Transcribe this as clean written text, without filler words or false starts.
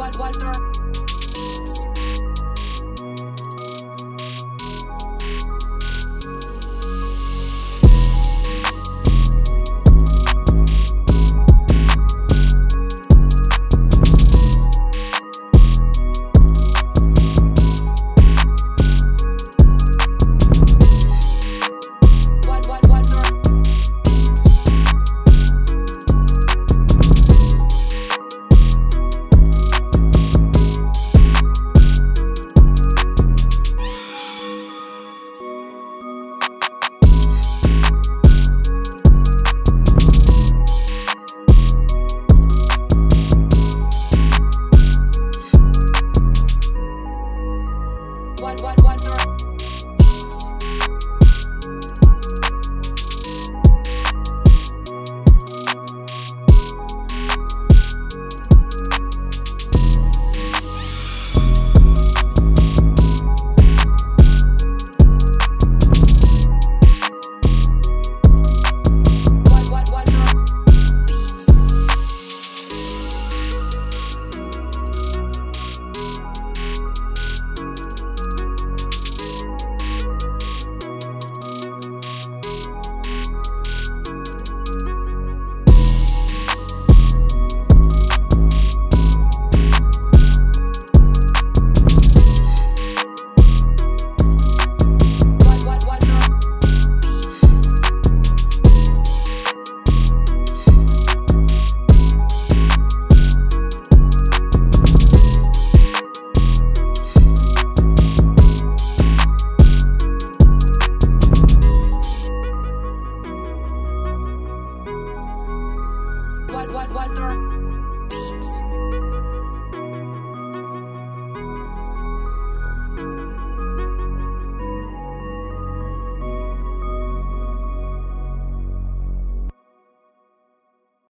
Vulture. Vulture. Vulture.